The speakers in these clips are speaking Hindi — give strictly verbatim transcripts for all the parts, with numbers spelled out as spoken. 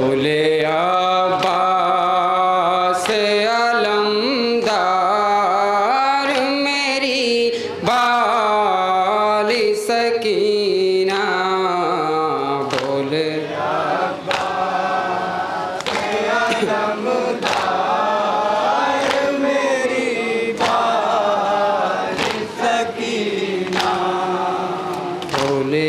मौले अब्बास अलमदार मेरी बाली सकीना बोले अब्बास अलमदार मेरी बाली सकीना बोले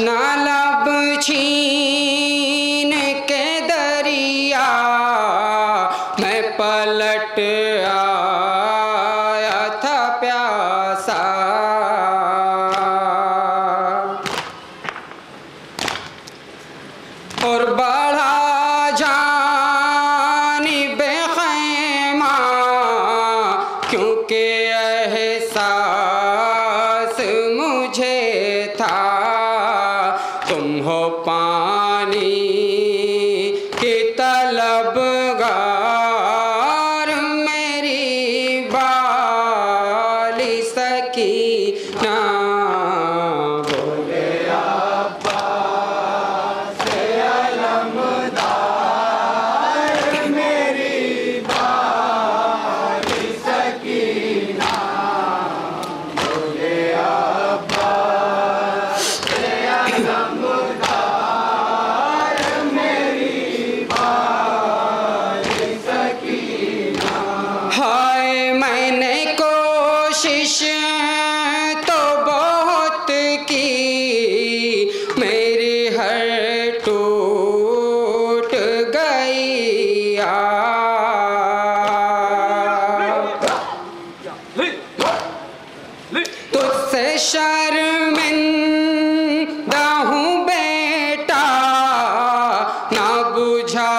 लब छीन के दरिया मैं पलट आया था प्यासा और बढ़ा जानिबे खैमा क्योंकि एहसास मुझे था तुम हो पानी की तलबगार मेरी बाली सकीना बोले अब्बास अलमदार मेरी बाली सकीना बोले अब्बास अलमदार तो बहुत की मेरी हर टूट गई तुझसे शर्मिंदा हूँ बेटा ना बुझा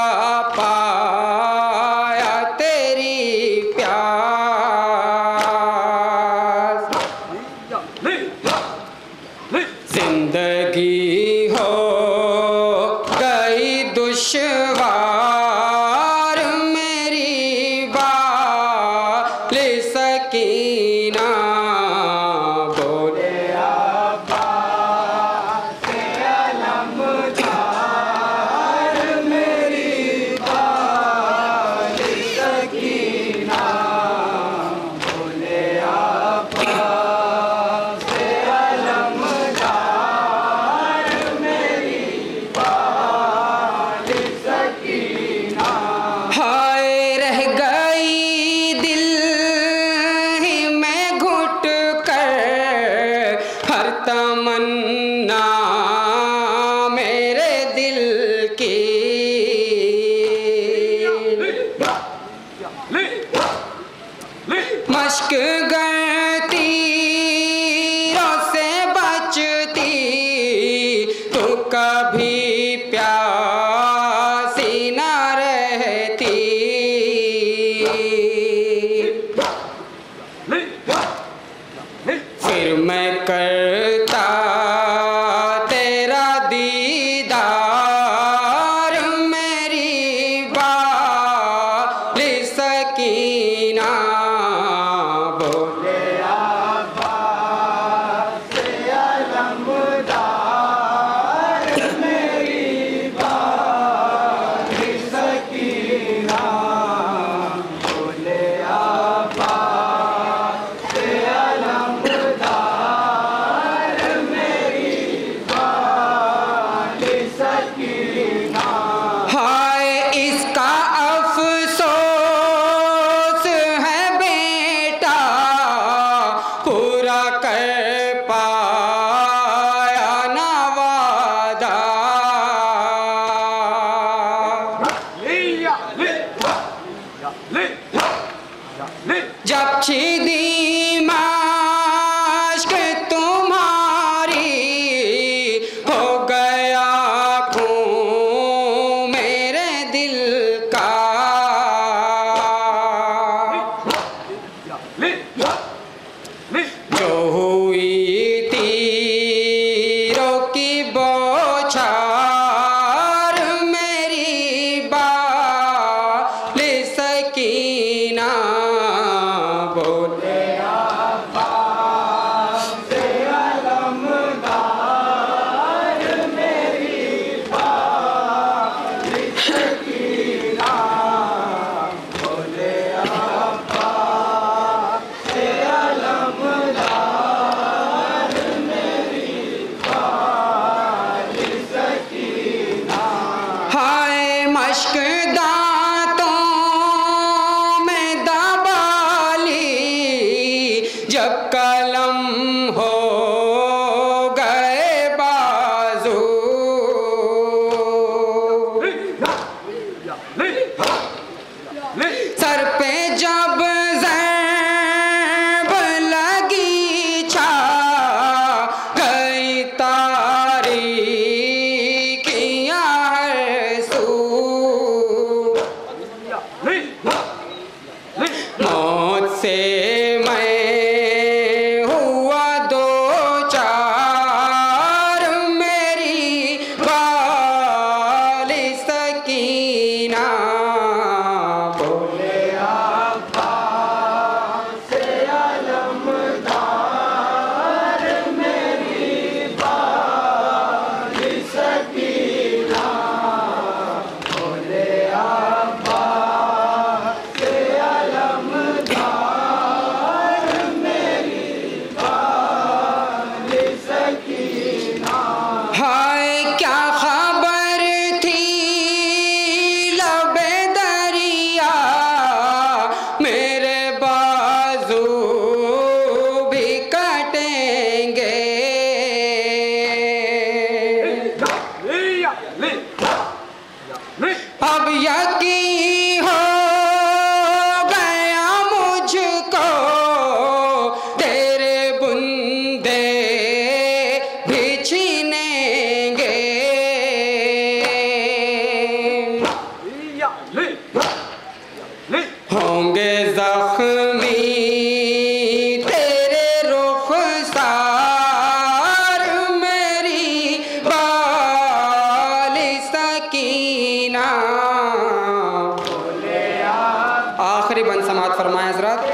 पाया तेरी प्यार जिंदगी हो गई दुश्वार मेरी बाली सकीना बोले अब्बास अलमदार मेरी बाली सकीना बोले अब्बास तमन्ना मेरे दिल की मश्क गती से बचती तो कभी प्यासी न रहती फिर मैं करता तेरा दीदार मेरी बाली सकीना बोले अब्बास अलमदार मेरी बाली सकीना बोले अब्बास अलमदार जब छिदी मश्क तुम्हारी हो गया खून मेरे दिल का जो हुई तीरों की बौछार मेरी बाली सकीना। कलम हो गए बाजू, सर पे जब ज़ैब लगी छा गई तारीकियां हर सू, मौत से अब यकीन हो गया मुझको तेरे बुंदे भी छीनेंगे, होंगे जख्मी तेरे रुखसार मेरी बाली सकीना। आखिरी बंद समात फरमाएं हज़रत।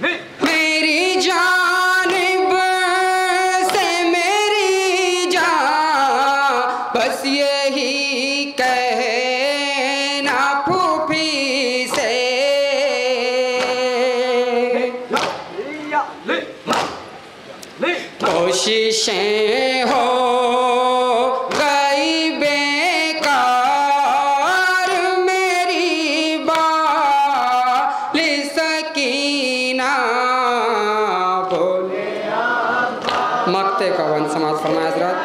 मेरी जानिब से मेरी जान बस यही कहना फूफी से, कोशिशें हो मक्ते का वन समाज फरमाया हज़रत।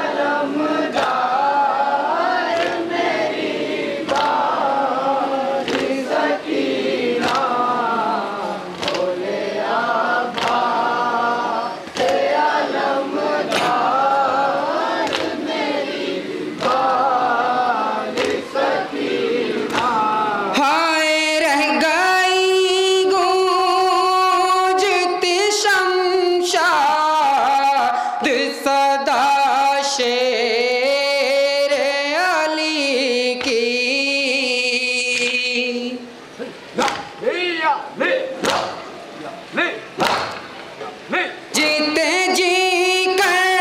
जीते जी कर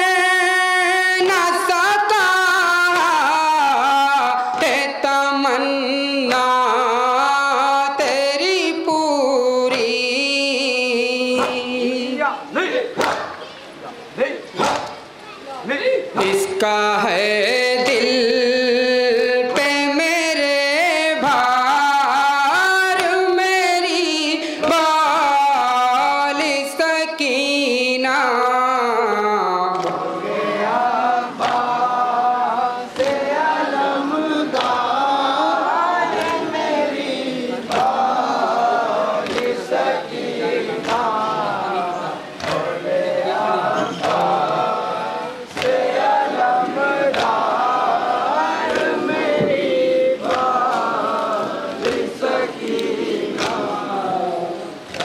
न सका है तमन्ना तेरी पूरी, इसका है